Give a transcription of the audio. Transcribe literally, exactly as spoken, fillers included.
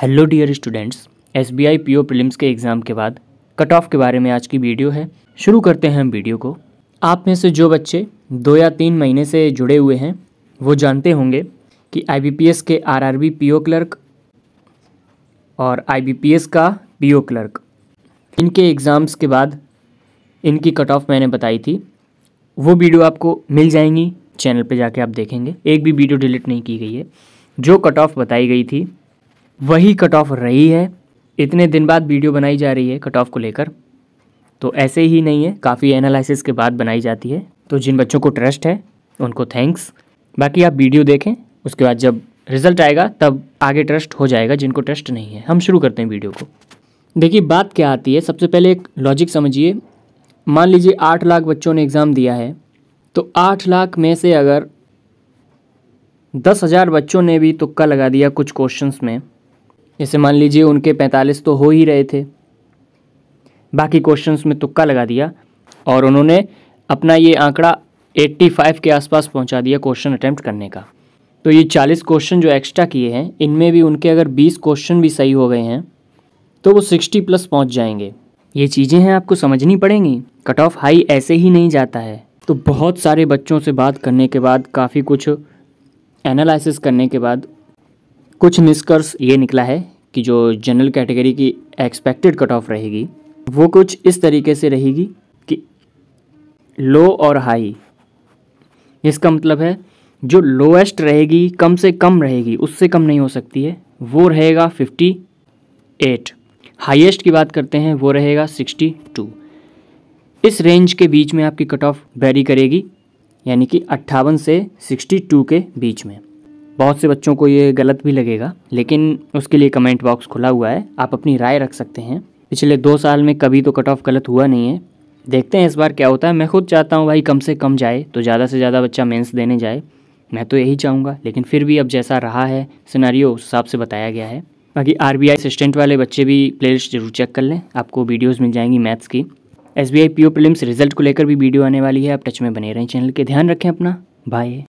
Hello dear students, SBI PO prelims के exam के बाद कट ऑफ के बारे में आज की वीडियो है। शुरू करते हैं हम वीडियो को। आप में से जो बच्चे दो या तीन महीने से जुड़े हुए हैं वो जानते होंगे कि आईबीपीएस के R R B PO clerk और आईबीपीएस का पीओ क्लर्क, इनके एग्ज़ाम्स के बाद इनकी कट ऑफ मैंने बताई थी। वो वीडियो आपको मिल जाएंगी, चैनल पे जाके आप देखेंगे। एक भी वीडियो डिलीट नहीं की गई है। जो कट ऑफ बताई गई थी वही कट ऑफ रही है। इतने दिन बाद वीडियो बनाई जा रही है कट ऑफ को लेकर, तो ऐसे ही नहीं है, काफ़ी एनालिसिस के बाद बनाई जाती है। तो जिन बच्चों को ट्रस्ट है उनको थैंक्स। बाकी आप वीडियो देखें, उसके बाद जब रिजल्ट आएगा तब आगे ट्रस्ट हो जाएगा। जिनको ट्रस्ट नहीं है, हम शुरू करते हैं वीडियो को। देखिए बात क्या आती है। सबसे पहले एक लॉजिक समझिए। मान लीजिए आठ लाख बच्चों ने एग्ज़ाम दिया है, तो आठ लाख में से अगर दस हज़ार बच्चों ने भी तुक्का लगा दिया कुछ क्वेश्चंस में, जैसे मान लीजिए उनके पैंतालीस तो हो ही रहे थे, बाकी क्वेश्चंस में तुक्का लगा दिया और उन्होंने अपना ये आंकड़ा पचासी के आसपास पहुंचा दिया क्वेश्चन अटैम्प्ट करने का, तो ये चालीस क्वेश्चन जो एक्स्ट्रा किए हैं इनमें भी उनके अगर बीस क्वेश्चन भी सही हो गए हैं तो वो साठ प्लस पहुँच जाएंगे। ये चीज़ें हैं, आपको समझनी पड़ेंगी। कट ऑफ हाई ऐसे ही नहीं जाता है। तो बहुत सारे बच्चों से बात करने के बाद, काफ़ी कुछ एनालिसिस करने के बाद कुछ निष्कर्ष ये निकला है कि जो जनरल कैटेगरी की एक्सपेक्टेड कट ऑफ रहेगी वो कुछ इस तरीके से रहेगी कि लो और हाई। इसका मतलब है जो लोएस्ट रहेगी, कम से कम रहेगी, उससे कम नहीं हो सकती है, वो रहेगा अट्ठावन। हाईएस्ट की बात करते हैं, वो रहेगा बासठ। इस रेंज के बीच में आपकी कट ऑफ वेरी करेगी, यानी कि अट्ठावन से बासठ के बीच में। बहुत से बच्चों को ये गलत भी लगेगा, लेकिन उसके लिए कमेंट बॉक्स खुला हुआ है, आप अपनी राय रख सकते हैं। पिछले दो साल में कभी तो कट ऑफ गलत हुआ नहीं है, देखते हैं इस बार क्या होता है। मैं खुद चाहता हूँ भाई कम से कम जाए, तो ज़्यादा से ज़्यादा बच्चा मेंस देने जाए, मैं तो यही चाहूँगा। लेकिन फिर भी अब जैसा रहा है सिनेरियो, उस हिसाब से बताया गया है। बाकी आर आर बी असिस्टेंट वाले बच्चे भी प्लेलिस्ट जरूर चेक कर लें, आपको वीडियोज़ मिल जाएंगी मैथ्स की। एसबीआई पीओ प्रीलिम्स रिजल्ट को लेकर भी वीडियो आने वाली है, आप टच में बने रहें। चैनल के ध्यान रखें अपना। बाय।